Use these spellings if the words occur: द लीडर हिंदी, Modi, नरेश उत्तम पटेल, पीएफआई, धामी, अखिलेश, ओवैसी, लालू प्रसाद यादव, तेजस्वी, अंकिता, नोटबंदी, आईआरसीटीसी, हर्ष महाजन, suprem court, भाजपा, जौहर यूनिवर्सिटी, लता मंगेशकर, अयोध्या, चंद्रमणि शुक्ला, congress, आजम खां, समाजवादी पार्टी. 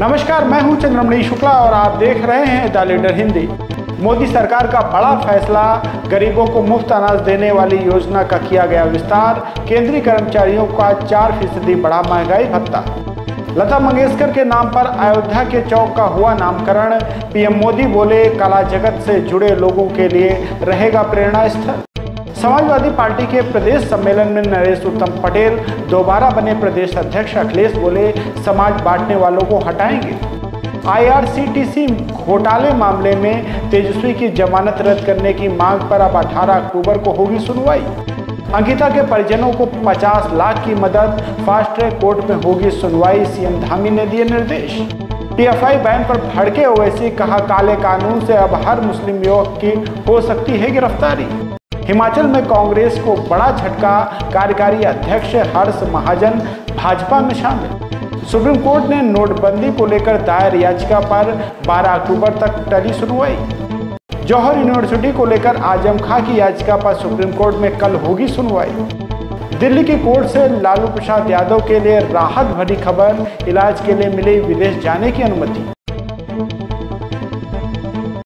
नमस्कार, मैं हूं चंद्रमणि शुक्ला और आप देख रहे हैं द लीडर हिंदी। मोदी सरकार का बड़ा फैसला, गरीबों को मुफ्त अनाज देने वाली योजना का किया गया विस्तार, केंद्रीय कर्मचारियों का 4% बढ़ा महंगाई भत्ता, लता मंगेशकर के नाम पर अयोध्या के चौक का हुआ नामकरण, पीएम मोदी बोले कला जगत से जुड़े लोगों के लिए रहेगा प्रेरणा स्थल। समाजवादी पार्टी के प्रदेश सम्मेलन में नरेश उत्तम पटेल दोबारा बने प्रदेश अध्यक्ष, अखिलेश बोले समाज बांटने वालों को हटाएंगे। आईआरसीटीसी घोटाले मामले में तेजस्वी की जमानत रद्द करने की मांग पर अब 18 अक्टूबर को होगी सुनवाई। अंकिता के परिजनों को 50 लाख की मदद, फास्ट ट्रैक कोर्ट में होगी सुनवाई, सीएम धामी ने दिए निर्देश। पीएफआई बैन पर भड़के ओवैसी, कहा काले कानून से अब हर मुस्लिम युवक की हो सकती है गिरफ्तारी। हिमाचल में कांग्रेस को बड़ा झटका, कार्यकारी अध्यक्ष हर्ष महाजन भाजपा में शामिल। सुप्रीम कोर्ट ने नोटबंदी को लेकर दायर याचिका पर 12 अक्टूबर तक टली सुनवाई। जौहर यूनिवर्सिटी को लेकर आजम खां की याचिका पर सुप्रीम कोर्ट में कल होगी सुनवाई। दिल्ली की कोर्ट से लालू प्रसाद यादव के लिए राहत भरी खबर, इलाज के लिए मिली विदेश जाने की अनुमति।